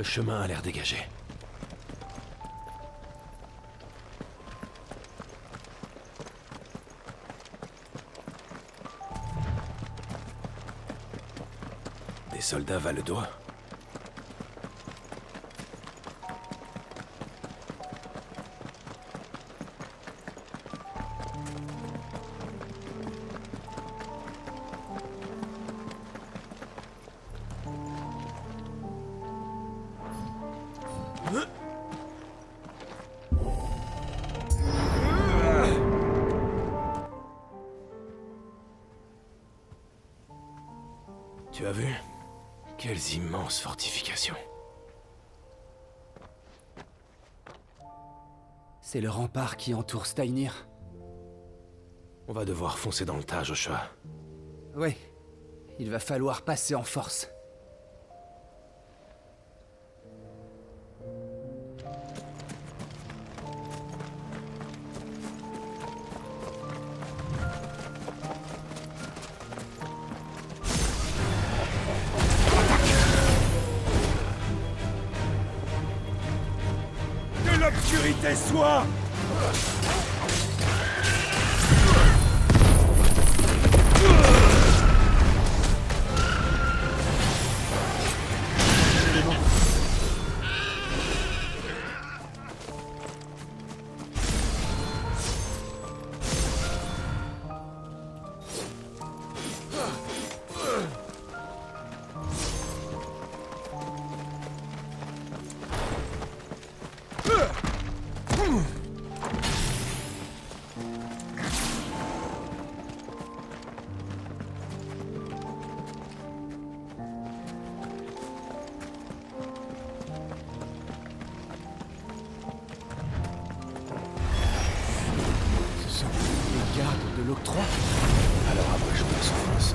Le chemin a l'air dégagé. Des soldats valent le doigt. Tu as vu? Quelles immenses fortifications. C'est le rempart qui entoure Steinir. On va devoir foncer dans le tas, Joshua. Oui, il va falloir passer en force. L'obscurité soit de l'octroi. Alors abrégeons la souffrance.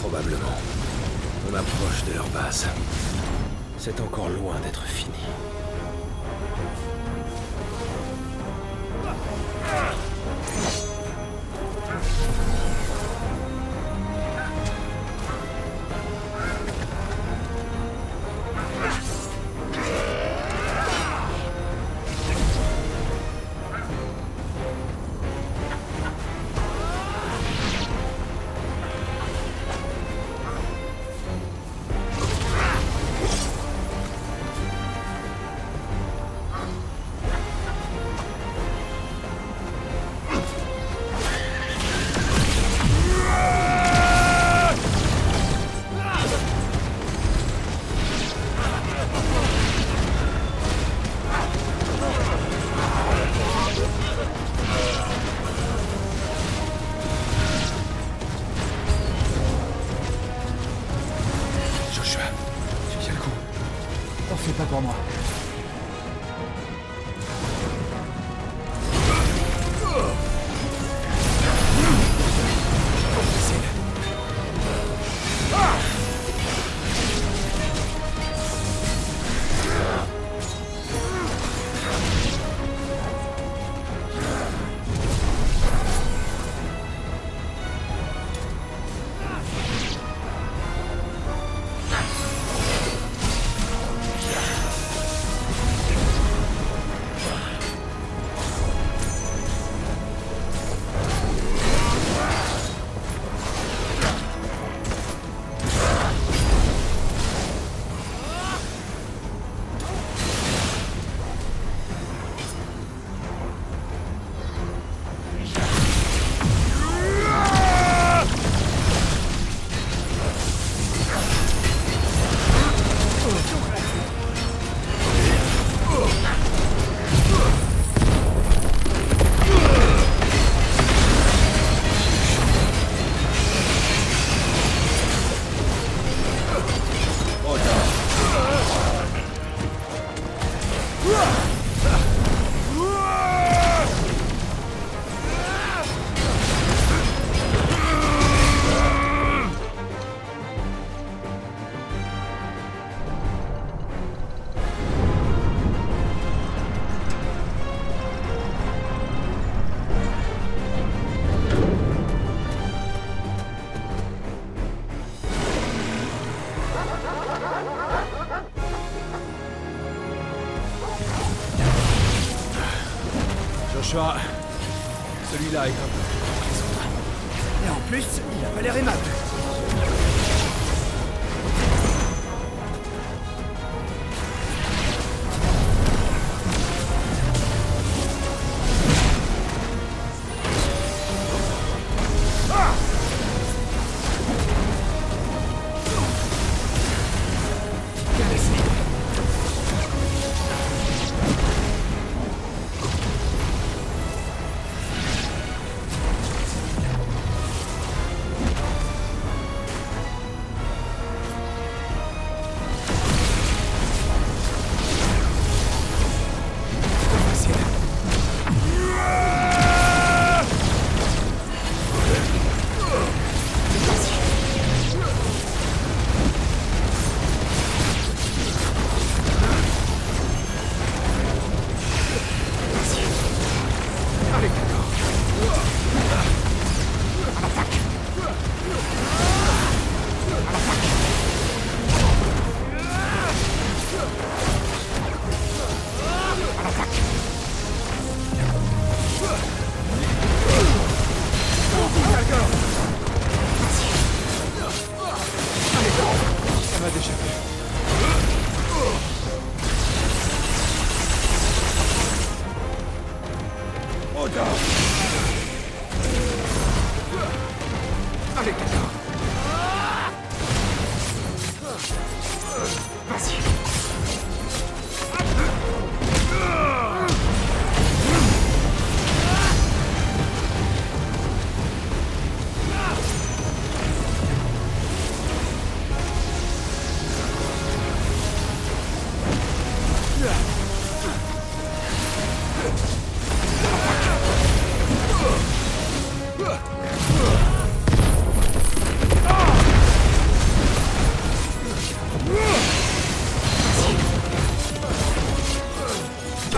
Probablement. On approche de leur base. C'est encore loin d'être fini. c'est pas pour moi. Joshua, celui-là est un peu... Et en plus, il a pas l'air aimable.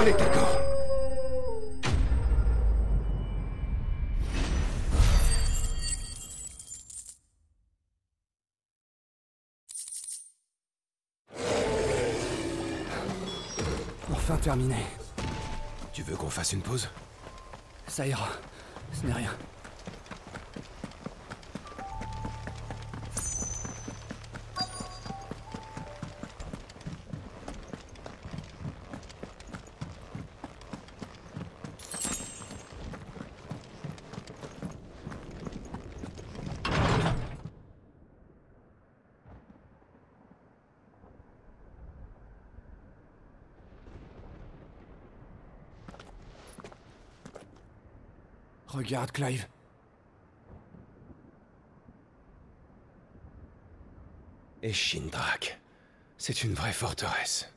Allez, d'accord. Enfin terminé. Tu veux qu'on fasse une pause? Ça ira. Ce n'est rien. Regarde, Clive. Et Shindrak, c'est une vraie forteresse.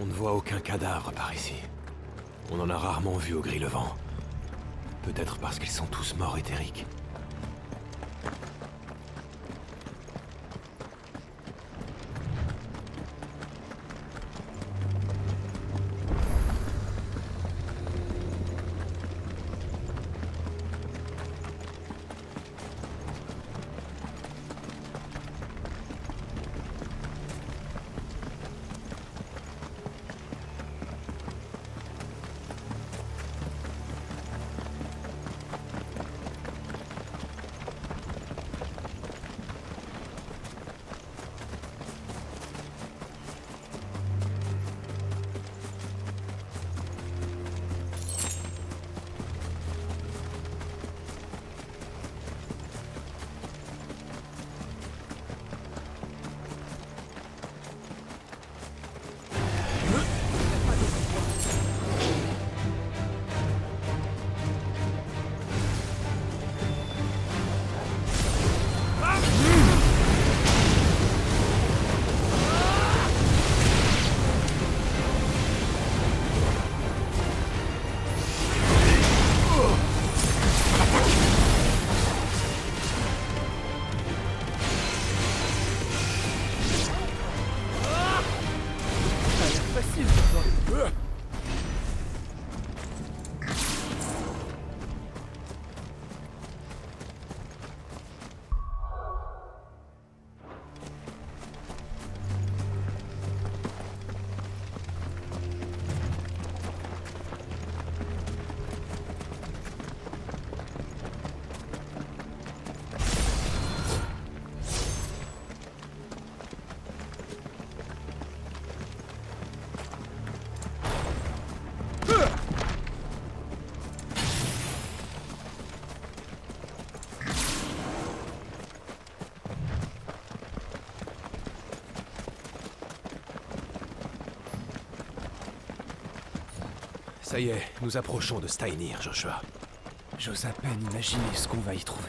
On ne voit aucun cadavre par ici. On en a rarement vu au Gris-le-Vent. Peut-être parce qu'ils sont tous morts éthériques. Ça y est, nous approchons de Steinir, Joshua. J'ose à peine imaginer ce qu'on va y trouver.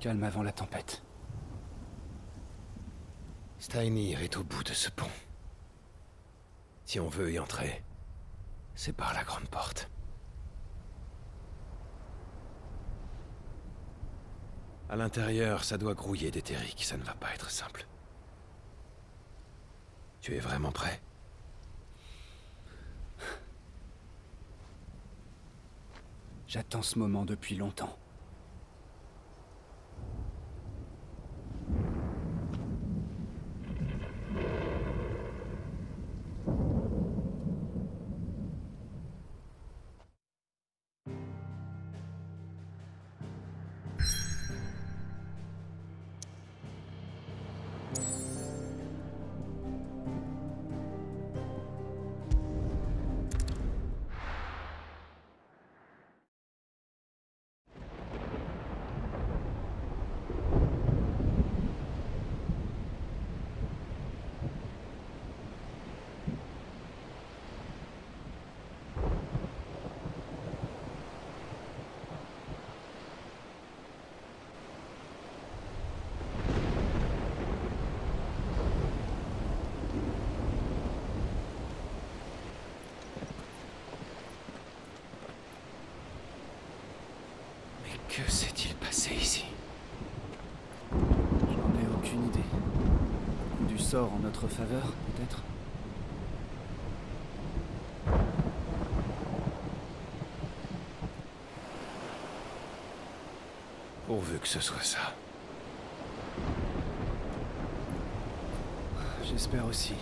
Calme avant la tempête. Steinir est au bout de ce pont. Si on veut y entrer, c'est par la grande porte. À l'intérieur, ça doit grouiller d'éthériques, ça ne va pas être simple. Tu es vraiment prêt ? J'attends ce moment depuis longtemps. sort en notre faveur, peut-être ? Pourvu que ce soit ça. J'espère aussi.